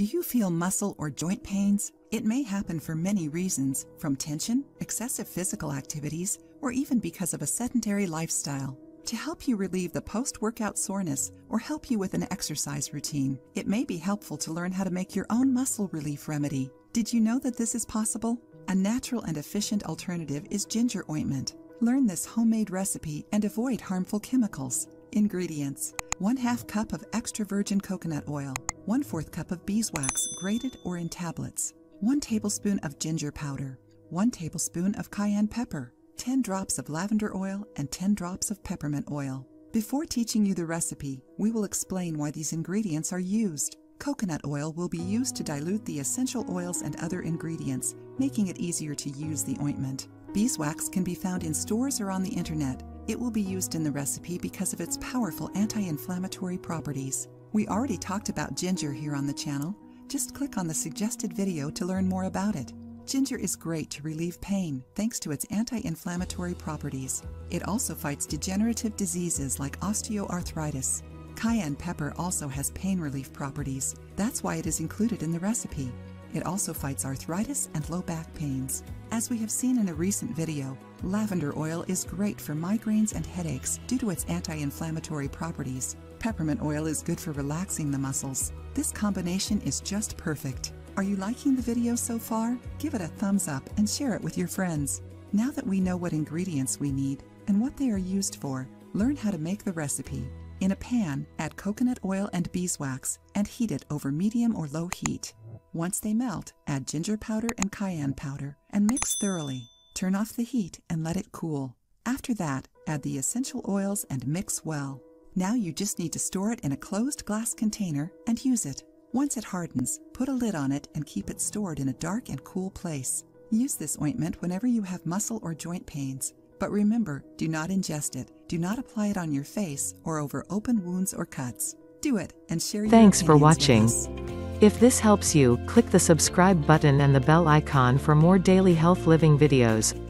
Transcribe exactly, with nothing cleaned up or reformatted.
Do you feel muscle or joint pains? It may happen for many reasons, from tension, excessive physical activities, or even because of a sedentary lifestyle. To help you relieve the post-workout soreness or help you with an exercise routine, it may be helpful to learn how to make your own muscle relief remedy. Did you know that this is possible? A natural and efficient alternative is ginger ointment. Learn this homemade recipe and avoid harmful chemicals. Ingredients: one half cup of extra virgin coconut oil, one fourth cup of beeswax grated or in tablets, one tablespoon of ginger powder, one tablespoon of cayenne pepper, ten drops of lavender oil, and ten drops of peppermint oil. Before teaching you the recipe, we will explain why these ingredients are used. Coconut oil will be used to dilute the essential oils and other ingredients, making it easier to use the ointment. Beeswax can be found in stores or on the internet. It will be used in the recipe because of its powerful anti-inflammatory properties. We already talked about ginger here on the channel. Just click on the suggested video to learn more about it. Ginger is great to relieve pain thanks to its anti-inflammatory properties. It also fights degenerative diseases like osteoarthritis. Cayenne pepper also has pain relief properties. That's why it is included in the recipe. It also fights arthritis and low back pains. As we have seen in a recent video, lavender oil is great for migraines and headaches due to its anti-inflammatory properties. Peppermint oil is good for relaxing the muscles. This combination is just perfect. Are you liking the video so far? Give it a thumbs up and share it with your friends. Now that we know what ingredients we need and what they are used for, learn how to make the recipe. In a pan, add coconut oil and beeswax and heat it over medium or low heat. Once they melt, add ginger powder and cayenne powder and mix thoroughly. Turn off the heat and let it cool. After that, add the essential oils and mix well. Now you just need to store it in a closed glass container and use it. Once it hardens, put a lid on it and keep it stored in a dark and cool place. Use this ointment whenever you have muscle or joint pains. But remember, do not ingest it. Do not apply it on your face or over open wounds or cuts. Do it and share your opinions. Thanks for watching. If this helps you, click the subscribe button and the bell icon for more daily health living videos.